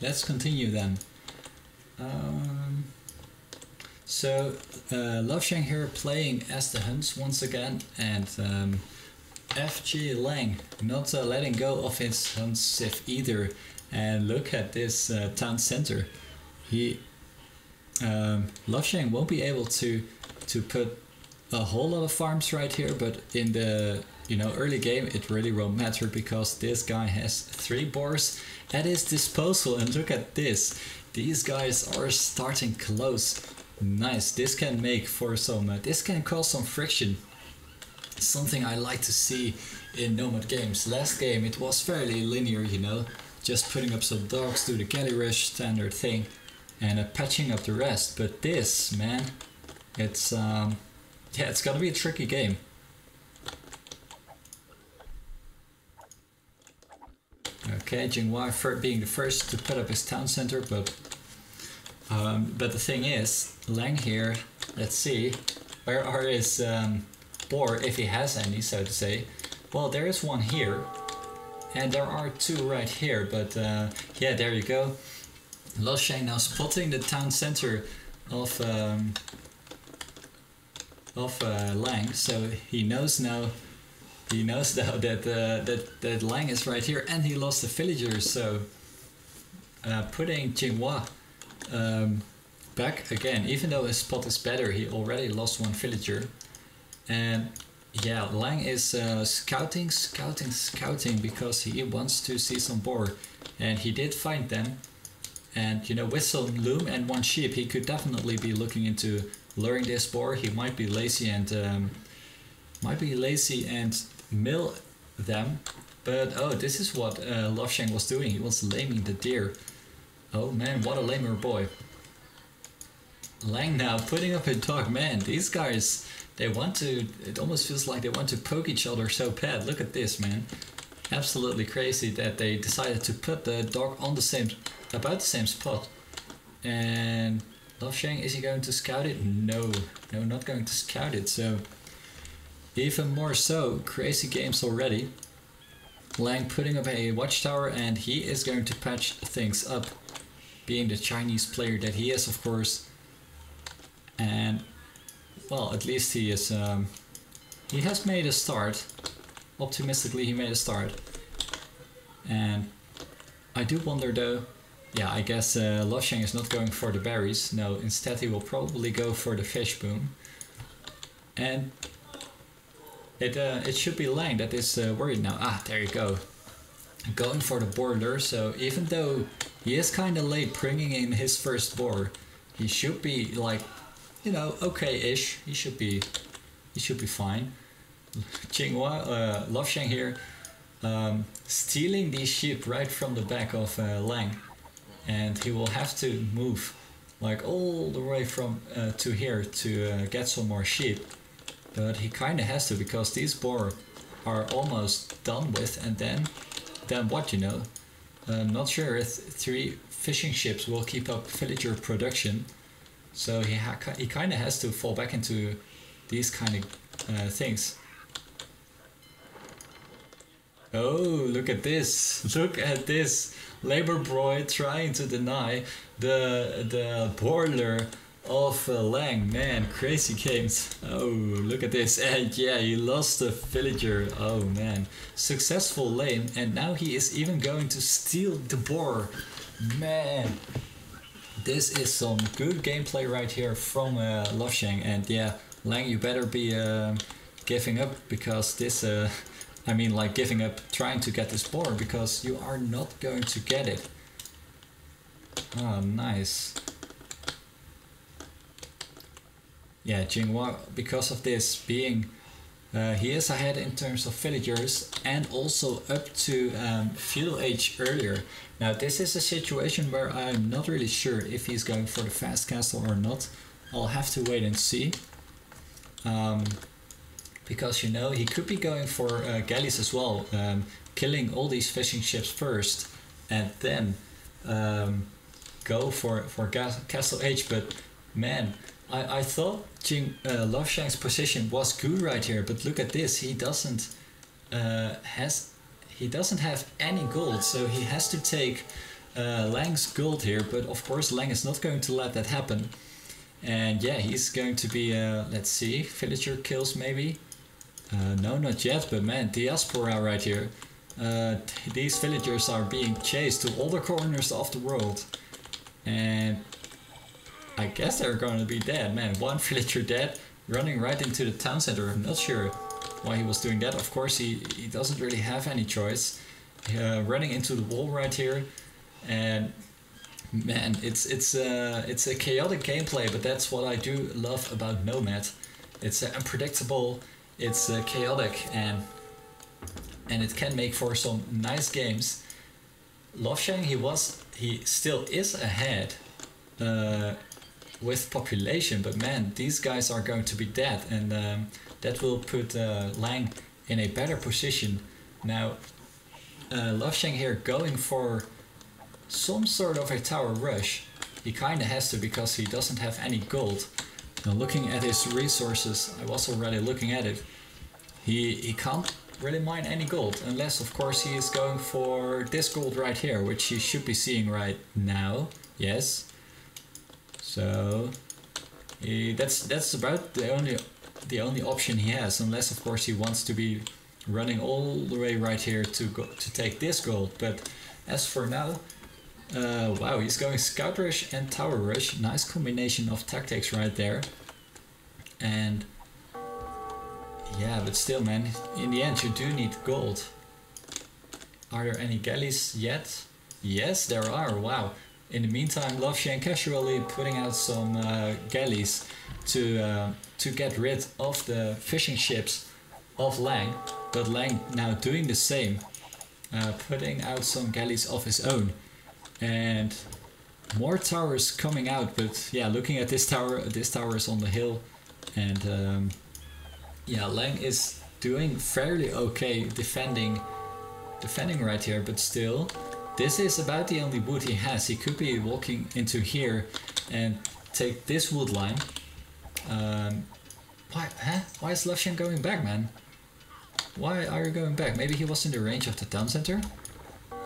Let's continue then. Lovecheng here playing as the Huns once again, and FG Lang not letting go of his Huns Civ either. And look at this town center. He Lovecheng won't be able to put a whole lot of farms right here, but in the early game it really won't matter because this guy has 3 boars at his disposal. And look at this, these guys are starting close. Nice, this can make for some this can cause some friction, something I like to see in nomad games. Last game it was fairly linear, just putting up some dogs, do the galley rush standard thing, and patching up the rest. But this, man, it's yeah, it's gonna be a tricky game. Okay, Jinghua being the first to put up his town center, but the thing is, Lang here, let's see, where are his boar, if he has any, so to say. Well, there is one here, and there are 2 right here, but yeah, there you go. Lovecheng now spotting the town center of Lang, so he knows now that Lang is right here, and he lost the villagers, so putting Jinghua back again. Even though his spot is better, he already lost 1 villager. And yeah, Lang is scouting because he wants to see some boar, and he did find them. And with some loom and 1 sheep, he could definitely be looking into luring this boar. He might be lazy and mill them, but oh, this is what Lovecheng was doing. He was laming the deer. Oh man, what a lamer boy. Lang now putting up a dog. Man, these guys, they want to, it almost feels like they want to poke each other so bad. Look at this, man. Absolutely crazy that they decided to put the dog on the same, about the same spot. And Lovecheng, is he going to scout it? No, not going to scout it. So even more so, crazy games already. Lang putting up a watchtower, and he is going to patch things up, being the Chinese player that he is, of course. And well, at least he is. He has made a start. Optimistically, he made a start. And I do wonder though. Yeah, I guess Lovecheng is not going for the berries. No, instead he will probably go for the fish boom. And It should be Lang that is worried now. Ah, there you go. Going for the border, so even though he is kind of late bringing in his first boar, he should be like, okay-ish. He should be fine. Jinghua, Lovecheng here, stealing these sheep right from the back of Lang, and he will have to move like all the way from to here to get some more sheep. But he kind of has to, because these boar are almost done with, and then what, I'm not sure if 3 fishing ships will keep up villager production. So he kind of has to fall back into these kind of things. Oh, look at this! Look at this! Labor boy trying to deny the boiler of Lang. Man, crazy games. Oh, look at this. And yeah, he lost the villager. Oh man, successful lame, and now he is even going to steal the boar. Man, this is some good gameplay right here from Lovecheng. And yeah, Lang, you better be giving up, because this I mean, like, giving up trying to get this boar, because you are not going to get it. Oh, nice. Yeah, Jinghua, because of this being, he is ahead in terms of villagers, and also up to feudal age earlier. Now this is a situation where I'm not really sure if he's going for the fast castle or not. I'll have to wait and see. Because he could be going for galleys as well, killing all these fishing ships first, and then go for castle age. But man, I thought Lovecheng's position was good right here, but look at this, he doesn't He doesn't have any gold, so he has to take Lang's gold here, but of course Lang is not going to let that happen. And yeah, he's going to be, let's see, villager kills maybe? No, not yet, but man, diaspora right here. These villagers are being chased to all the corners of the world. And I guess they're gonna be dead, man. One villager dead, running right into the town center. I'm not sure why he was doing that. Of course, he doesn't really have any choice. Running into the wall right here. And man, it's a chaotic gameplay, but that's what I do love about Nomad. It's unpredictable, it's chaotic, and it can make for some nice games. Lovecheng, he still is ahead with population, but man, these guys are going to be dead, and that will put Lang in a better position. Now, Lovecheng here going for some sort of a tower rush. He kinda has to because he doesn't have any gold. Now looking at his resources, I was already looking at it, he can't really mine any gold, unless of course he is going for this gold right here, which he should be seeing right now. Yes, so that's about the only option he has, unless of course he wants to be running all the way right here to go to take this gold. But as for now, wow, he's going Scout Rush and Tower Rush. Nice combination of tactics right there. And yeah, but still, man, in the end you do need gold. Are there any galleys yet? Yes, there are, wow. In the meantime, Lovecheng casually putting out some galleys to get rid of the fishing ships of Lang. But Lang now doing the same, putting out some galleys of his own. And more towers coming out, but yeah, looking at this tower is on the hill, and yeah, Lang is doing fairly okay defending right here, but still, this is about the only wood he has. He could be walking into here and take this wood line. Why is Lovecheng going back, man? Why are you going back? Maybe he was in the range of the town center?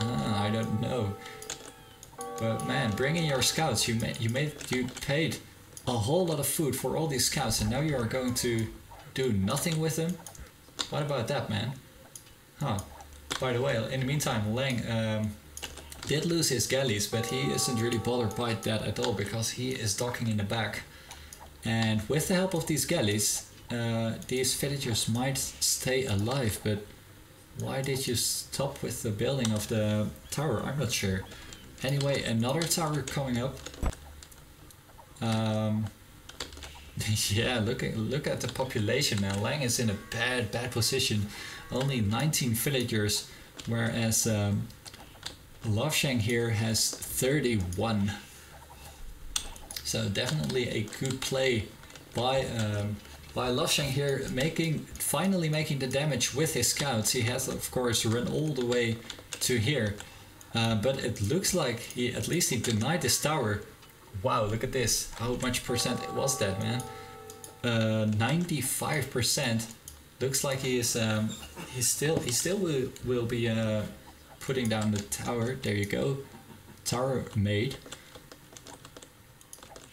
I don't know. But man, bring in your scouts. You paid a whole lot of food for all these scouts, and now you are going to do nothing with them? What about that, man? Huh. By the way, in the meantime, Lang did lose his galleys, but he isn't really bothered by that at all, because he is docking in the back. And with the help of these galleys, these villagers might stay alive, but why did you stop with the building of the tower? I'm not sure. Anyway, another tower coming up. Yeah, look at the population now. Lang is in a bad position. Only 19 villagers, whereas Lovecheng here has 31. So definitely a good play by Lovecheng here, finally making the damage with his scouts. He has of course run all the way to here. But it looks like at least he denied this tower. Wow, look at this. How much percent was that, man? 95%. Looks like he is he still will be putting down the tower. There you go. Tower made.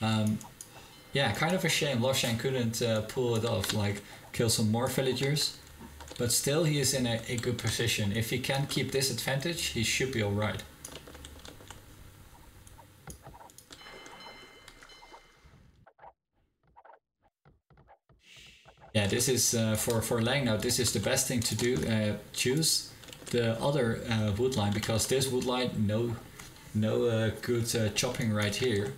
Yeah, kind of a shame Lovecheng couldn't pull it off, like kill some more villagers. But still, he is in a good position. If he can keep this advantage, he should be alright. Yeah, this is for Lang now, this is the best thing to do. Choose the other wood line, because this wood line, no good chopping right here.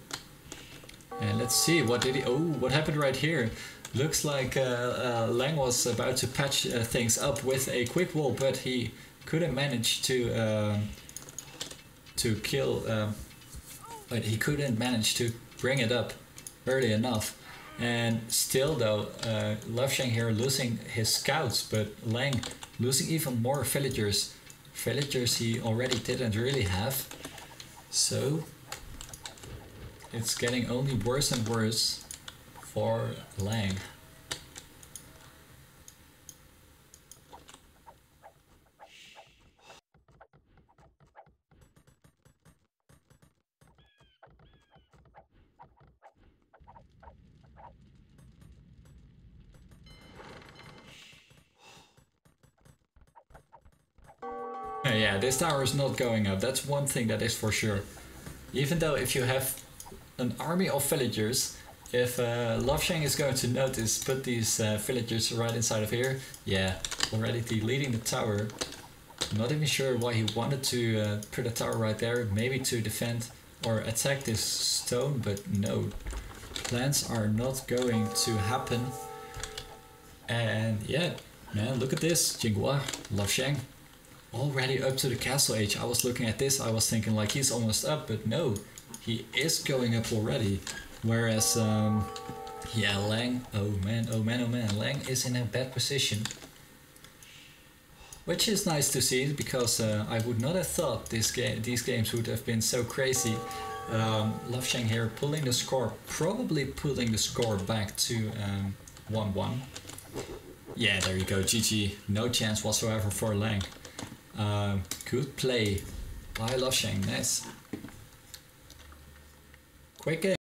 And let's see, what happened right here? Looks like Lang was about to patch things up with a quick wall, but he couldn't manage to kill. But he couldn't manage to bring it up early enough. And still, though, Lovecheng here losing his scouts, but Lang losing even more villagers. Villagers he already didn't really have. So it's getting only worse and worse for Lang. Yeah, this tower is not going up. That's one thing that is for sure. Even though if you have an army of villagers, if Lovecheng is going to notice, put these villagers right inside of here. Yeah, already deleting the tower. I'm not even sure why he wanted to put a tower right there. Maybe to defend or attack this stone, but no. Plans are not going to happen. And yeah, man, look at this. Jinghua, Lovecheng. Already up to the castle age. I was looking at this, I was thinking like he's almost up, but no, he is going up already. Whereas, yeah, Lang, oh man, Lang is in a bad position. Which is nice to see, because I would not have thought these games would have been so crazy. Lovecheng here pulling the score, probably pulling the score back to 1-1. Yeah, there you go, GG. No chance whatsoever for Lang. Good play by Lovecheng, nice. Quick game.